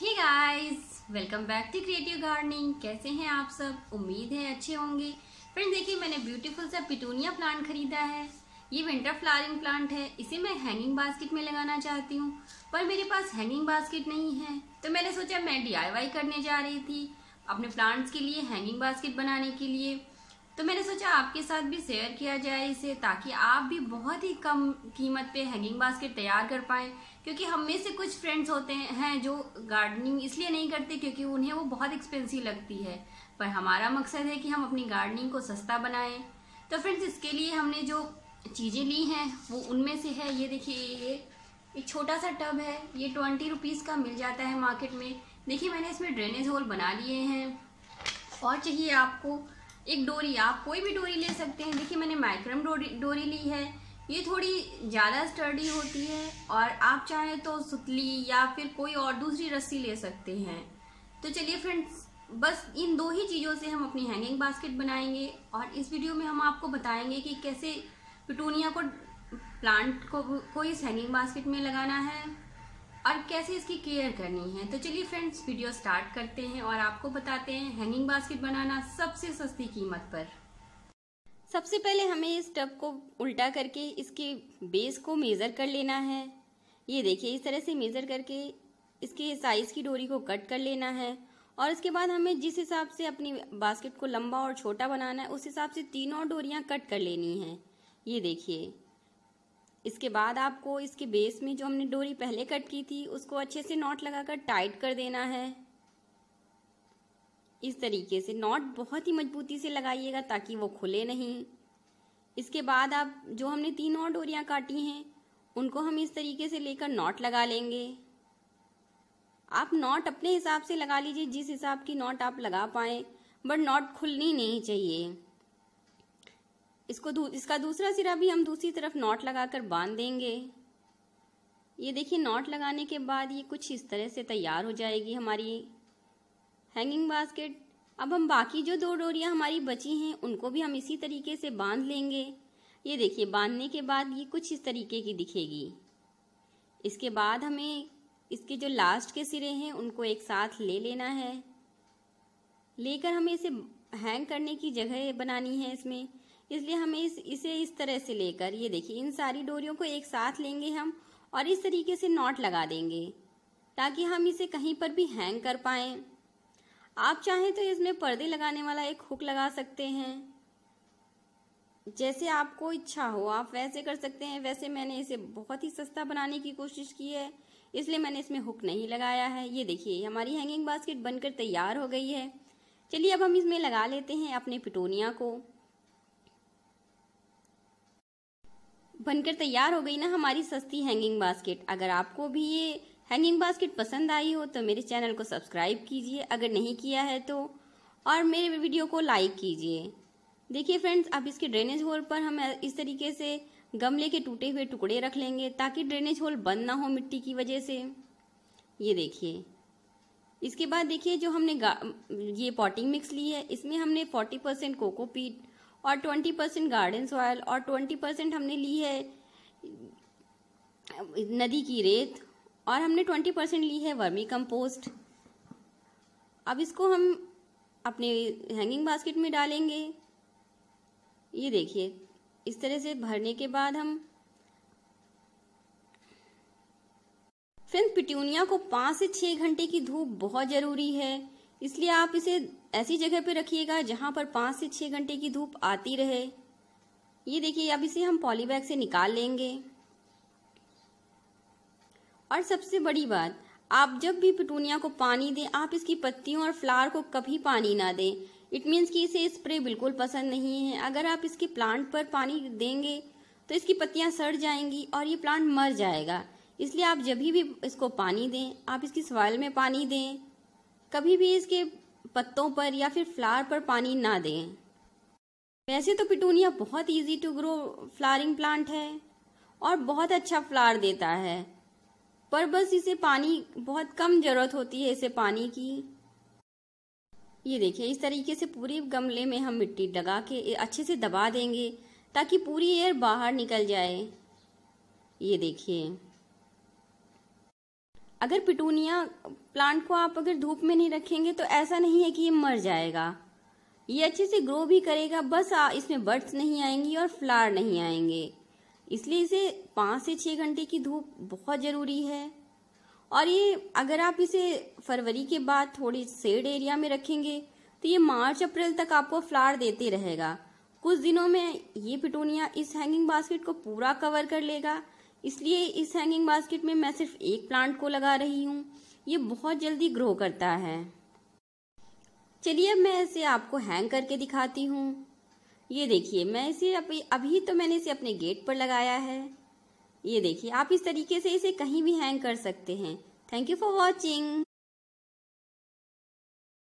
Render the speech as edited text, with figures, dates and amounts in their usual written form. Hey guys, welcome back to creative gardening. कैसे हैं आप सब? उम्मीद है अच्छे होंगे। फ्रेंड्स देखिए, मैंने ब्यूटीफुल सा पेटूनिया प्लांट खरीदा है। ये विंटर फ्लावरिंग प्लांट है। इसे मैं हैंगिंग बास्केट में लगाना चाहती हूँ, पर मेरे पास हैंगिंग बास्केट नहीं है। तो मैंने सोचा मैं DIY करने जा रही थी अपने प्लांट्स के लिए हैंगिंग बास्केट बनाने के लिए। तो मैंने सोचा आपके साथ भी शेयर किया जाए इसे, ताकि आप भी बहुत ही कम कीमत पे हैंगिंग बास्केट तैयार कर पाएं। क्योंकि हम में से कुछ फ्रेंड्स होते हैं जो गार्डनिंग इसलिए नहीं करते क्योंकि उन्हें वो बहुत एक्सपेंसिव लगती है, पर हमारा मकसद है कि हम अपनी गार्डनिंग को सस्ता बनाएं। तो फ्रेंड्स इसके लिए हमने जो चीज़ें ली हैं वो उनमें से है, ये देखिए, ये एक छोटा सा टब है। ये 20 रुपीज़ का मिल जाता है मार्केट में। देखिए मैंने इसमें ड्रेनेज होल बना लिए हैं। और चाहिए आपको एक डोरी, आप कोई भी डोरी ले सकते हैं। देखिए मैंने माइक्रम डोरी ली है। ये थोड़ी ज़्यादा स्टर्डी होती है और आप चाहें तो सुतली या फिर कोई और दूसरी रस्सी ले सकते हैं। तो चलिए फ्रेंड्स, बस इन दो ही चीज़ों से हम अपनी हैंगिंग बास्केट बनाएंगे। और इस वीडियो में हम आपको बताएंगे कि कैसे पेटूनिया को प्लांट को इस हैंगिंग बास्केट में लगाना है और कैसे इसकी केयर करनी है। तो चलिए फ्रेंड्स, वीडियो स्टार्ट करते हैं और आपको बताते हैं हैंगिंग बास्केट बनाना सबसे सस्ती कीमत पर। सबसे पहले हमें इस टब को उल्टा करके इसके बेस को मेज़र कर लेना है। ये देखिए, इस तरह से मेज़र करके इसके साइज़ की डोरी को कट कर लेना है। और इसके बाद हमें जिस हिसाब से अपनी बास्केट को लंबा और छोटा बनाना है उस हिसाब से तीनों डोरियाँ कट कर लेनी हैं। ये देखिए, इसके बाद आपको इसके बेस में जो हमने डोरी पहले कट की थी उसको अच्छे से नॉट लगाकर टाइट कर देना है। इस तरीके से नॉट बहुत ही मजबूती से लगाइएगा ताकि वो खुले नहीं। इसके बाद आप जो हमने तीन और डोरियाँ काटी हैं उनको हम इस तरीके से लेकर नॉट लगा लेंगे। आप नॉट अपने हिसाब से लगा लीजिए, जिस हिसाब की नॉट आप लगा पाएँ, बट नॉट खुलनी नहीं चाहिए। इसका दूसरा सिरा भी हम दूसरी तरफ नॉट लगाकर बांध देंगे। ये देखिए, नॉट लगाने के बाद ये कुछ इस तरह से तैयार हो जाएगी हमारी हैंगिंग बास्केट। अब हम बाकी जो दो डोरियां हमारी बची हैं उनको भी हम इसी तरीके से बांध लेंगे। ये देखिए, बांधने के बाद ये कुछ इस तरीके की दिखेगी। इसके बाद हमें इसके जो लास्ट के सिरे हैं उनको एक साथ ले लेना है। लेकर हमें इसे हैंग करने की जगह बनानी है इसमें, इसलिए हमें इसे इस तरह से लेकर, ये देखिए, इन सारी डोरियों को एक साथ लेंगे हम और इस तरीके से नॉट लगा देंगे ताकि हम इसे कहीं पर भी हैंग कर पाएँ। आप चाहें तो इसमें पर्दे लगाने वाला एक हुक लगा सकते हैं। जैसे आपको इच्छा हो आप वैसे कर सकते हैं। वैसे मैंने इसे बहुत ही सस्ता बनाने की कोशिश की है, इसलिए मैंने इसमें हुक नहीं लगाया है। ये देखिए, हमारी हैंगिंग बास्केट बनकर तैयार हो गई है। चलिए अब हम इसमें लगा लेते हैं अपने पेटूनिया को। बनकर तैयार हो गई ना हमारी सस्ती हैंगिंग बास्केट। अगर आपको भी ये हैंगिंग बास्केट पसंद आई हो तो मेरे चैनल को सब्सक्राइब कीजिए अगर नहीं किया है तो, और मेरे वीडियो को लाइक कीजिए। देखिए फ्रेंड्स, अब इसके ड्रेनेज होल पर हम इस तरीके से गमले के टूटे हुए टुकड़े रख लेंगे ताकि ड्रेनेज होल बंद ना हो मिट्टी की वजह से। ये देखिए, इसके बाद देखिए जो हमने ये पॉटिंग मिक्स ली है इसमें हमने 40% कोकोपीट और 20% गार्डन सॉयल और 20% हमने ली है नदी की रेत और हमने 20% ली है वर्मी कंपोस्ट। अब इसको हम अपने हैंगिंग बास्केट में डालेंगे। ये देखिए, इस तरह से भरने के बाद हम फ्रेंड्स पेटूनिया को 5 से 6 घंटे की धूप बहुत ज़रूरी है, इसलिए आप इसे ऐसी जगह पर रखिएगा जहाँ पर 5 से 6 घंटे की धूप आती रहे। ये देखिए, अब इसे हम पॉलीबैग से निकाल लेंगे। और सबसे बड़ी बात, आप जब भी पेटूनिया को पानी दें आप इसकी पत्तियों और फ्लावर को कभी पानी ना दें। इट मीन्स कि इसे स्प्रे बिल्कुल पसंद नहीं है। अगर आप इसके प्लांट पर पानी देंगे तो इसकी पत्तियाँ सड़ जाएंगी और ये प्लांट मर जाएगा। इसलिए आप जब भी इसको पानी दें आप इसकी सॉइल में पानी दें, कभी भी इसके पत्तों पर या फिर फ्लावर पर पानी ना दें। वैसे तो पेटूनिया बहुत easy to grow flowering plant है और बहुत अच्छा फ्लावर देता है, पर बस इसे पानी बहुत कम जरूरत होती है इसे पानी की। ये देखिए, इस तरीके से पूरे गमले में हम मिट्टी लगा के अच्छे से दबा देंगे ताकि पूरी एयर बाहर निकल जाए। ये देखिए, अगर पेटूनिया प्लांट को आप अगर धूप में नहीं रखेंगे तो ऐसा नहीं है कि ये मर जाएगा, ये अच्छे से ग्रो भी करेगा, बस इसमें बर्ड्स नहीं आएंगी और फ्लावर नहीं आएंगे। इसलिए इसे 5 से 6 घंटे की धूप बहुत ज़रूरी है। और ये अगर आप इसे फरवरी के बाद थोड़ी शेड एरिया में रखेंगे तो ये मार्च अप्रैल तक आपको फ्लावर देते रहेगा। कुछ दिनों में ये पेटूनिया इस हैंगिंग बास्केट को पूरा कवर कर लेगा। इसलिए इस हैंगिंग बास्केट में मैं सिर्फ एक प्लांट को लगा रही हूँ, ये बहुत जल्दी ग्रो करता है। चलिए अब मैं इसे आपको हैंग करके दिखाती हूँ। ये देखिए, मैं इसे अभी तो मैंने इसे अपने गेट पर लगाया है। ये देखिए, आप इस तरीके से इसे कहीं भी हैंग कर सकते हैं। Thank you for watching.